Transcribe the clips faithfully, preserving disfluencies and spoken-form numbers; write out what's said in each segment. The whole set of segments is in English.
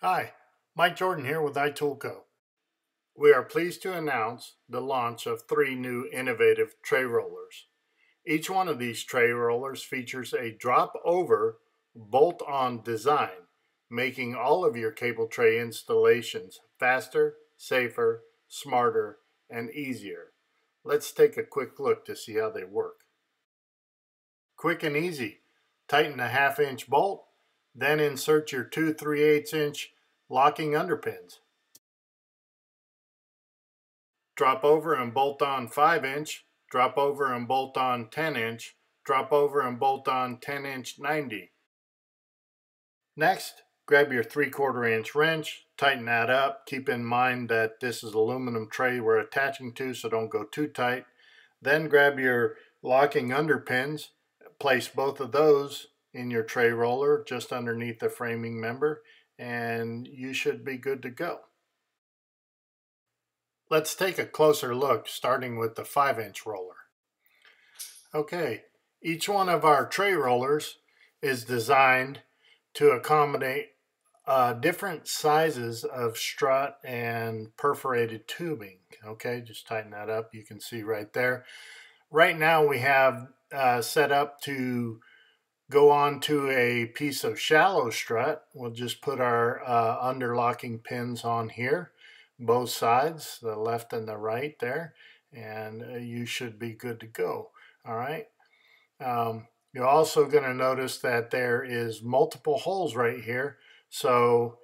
Hi, Mike Jordan here with iToolCo. We are pleased to announce the launch of three new innovative tray rollers. Each one of these tray rollers features a drop-over, bolt-on design, making all of your cable tray installations faster, safer, smarter, and easier. Let's take a quick look to see how they work. Quick and easy. Tighten a half-inch bolt, then insert your two three eighths inch locking underpins. Drop over and bolt on five inch, drop over and bolt on ten inch, drop over and bolt on ten inch ninety. Next, grab your three quarter inch wrench, tighten that up. Keep in mind that this is aluminum tray we're attaching to, so don't go too tight. Then grab your locking underpins, place both of those in your tray roller just underneath the framing member, and you should be good to go. Let's take a closer look, starting with the five inch roller. Okay, each one of our tray rollers is designed to accommodate uh, different sizes of strut and perforated tubing. Okay, just tighten that up. You can see right there. Right now we have uh, set up to go on to a piece of shallow strut. We'll just put our uh, underlocking pins on here, both sides, the left and the right there, and uh, you should be good to go. All right. Um, you're also going to notice that there is multiple holes right here. So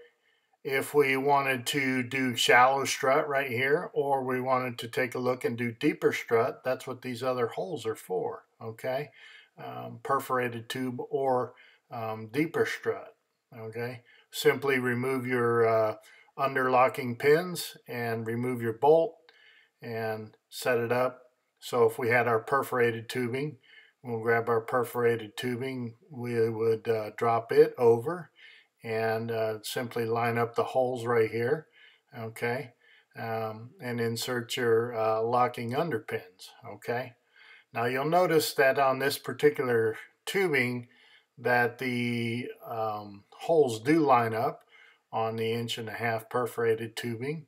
if we wanted to do shallow strut right here, or we wanted to take a look and do deeper strut, that's what these other holes are for. Okay. Um, perforated tube or um, deeper strut. Okay, simply remove your uh, underlocking pins and remove your bolt and set it up. So if we had our perforated tubing, we'll grab our perforated tubing, we would uh, drop it over and uh, simply line up the holes right here. Okay, um, and insert your uh, locking underpins. Okay. Now you'll notice that on this particular tubing that the um, holes do line up on the inch and a half perforated tubing.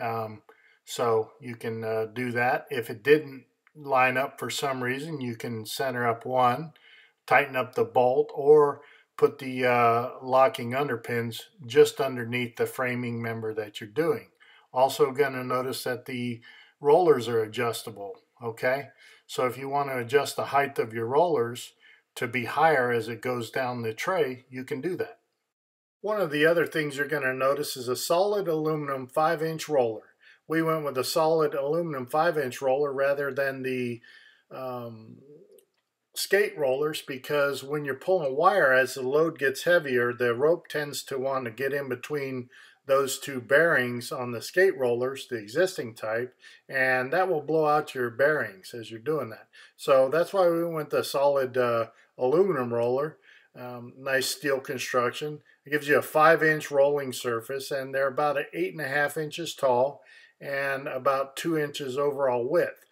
Um, so you can uh, do that. If it didn't line up for some reason, you can center up one, tighten up the bolt, or put the uh, locking underpins just underneath the framing member that you're doing. Also gonna notice that the rollers are adjustable. Okay, so if you want to adjust the height of your rollers to be higher as it goes down the tray, you can do that. One of the other things you're going to notice is a solid aluminum five inch roller. We went with a solid aluminum five inch roller rather than the um, skate rollers, because when you're pulling wire, as the load gets heavier, the rope tends to want to get in between those two bearings on the skate rollers, the existing type, and that will blow out your bearings as you're doing that. So that's why we went the solid uh, aluminum roller. Um, nice steel construction. It gives you a five inch rolling surface, and they're about eight and a half inches tall and about two inches overall width.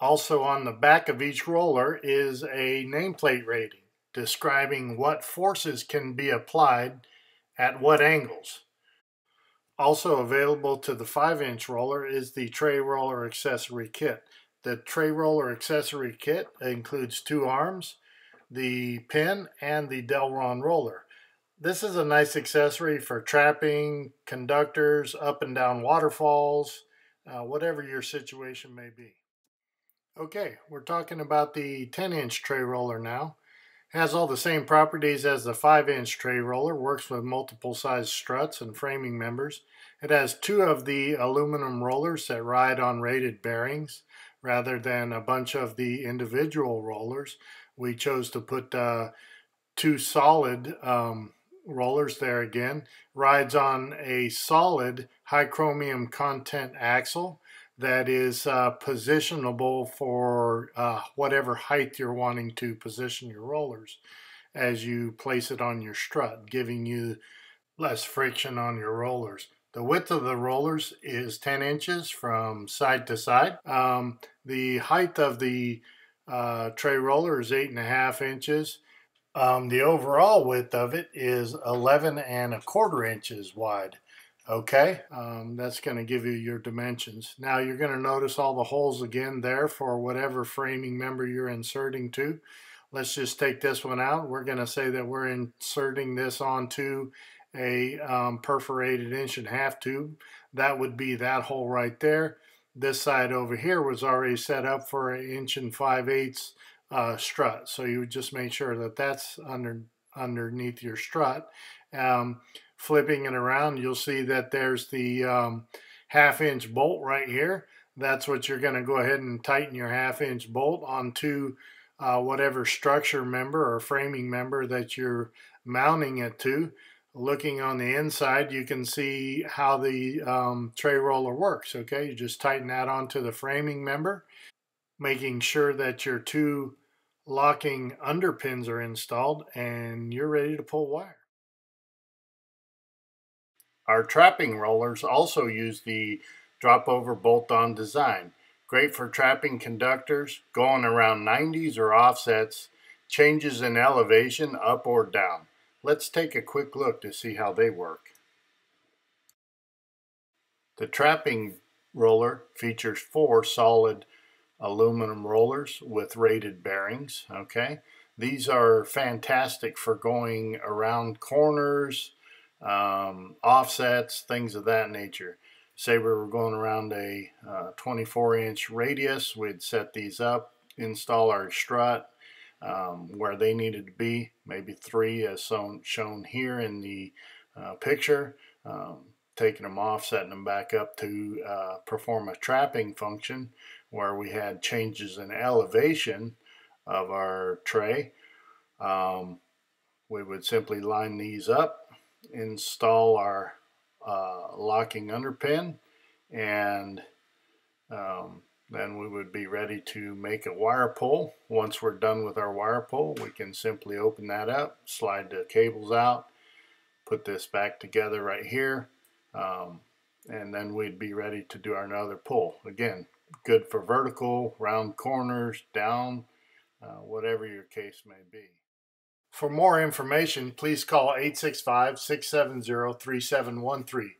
Also on the back of each roller is a nameplate rating describing what forces can be applied at what angles. Also available to the five inch roller is the tray roller accessory kit. The tray roller accessory kit includes two arms, the pin, and the Delron roller. This is a nice accessory for trapping, conductors, up and down waterfalls, uh, whatever your situation may be. Okay, we're talking about the ten inch tray roller now. Has all the same properties as the five inch tray roller, works with multiple size struts and framing members. It has two of the aluminum rollers that ride on rated bearings rather than a bunch of the individual rollers. We chose to put uh, two solid um, rollers there again. Rides on a solid high chromium content axle that is uh, positionable for uh, whatever height you're wanting to position your rollers as you place it on your strut, giving you less friction on your rollers. The width of the rollers is ten inches from side to side. Um, the height of the uh, tray roller is eight and a half inches. Um, the overall width of it is eleven and a quarter inches wide. Okay, um, that's going to give you your dimensions. Now you're going to notice all the holes again there for whatever framing member you're inserting to. Let's just take this one out. We're going to say that we're inserting this onto a um, perforated inch and a half tube. That would be that hole right there. This side over here was already set up for an inch and five eighths uh, strut. So you would just make sure that that's under underneath your strut. Um, Flipping it around, you'll see that there's the um, half inch bolt right here. That's what you're going to go ahead and tighten your half inch bolt onto uh, whatever structure member or framing member that you're mounting it to. Looking on the inside, you can see how the um, tray roller works. Okay, you just tighten that onto the framing member, making sure that your two locking underpins are installed, and you're ready to pull wire. Our trapping rollers also use the drop-over bolt-on design. Great for trapping conductors, going around nineties or offsets, changes in elevation up or down. Let's take a quick look to see how they work. The trapping roller features four solid aluminum rollers with rated bearings. Okay, these are fantastic for going around corners, Um, offsets, things of that nature. Say we were going around a uh, twenty-four inch radius, we'd set these up, install our strut um, where they needed to be, maybe three as shown here in the uh, picture, um, taking them off, setting them back up to uh, perform a trapping function where we had changes in elevation of our tray. Um, we would simply line these up, install our uh, locking underpin, and um, then we would be ready to make a wire pull. Once we're done with our wire pull, we can simply open that up, slide the cables out, put this back together right here, um, and then we'd be ready to do our another pull. Again, good for vertical, round corners, down, uh, whatever your case may be. For more information, please call eight six five, six seven zero, three seven one three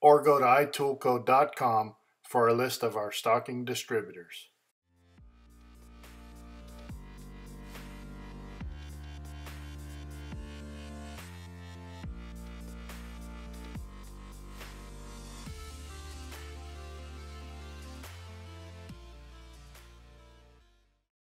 or go to i tool co dot com for a list of our stocking distributors.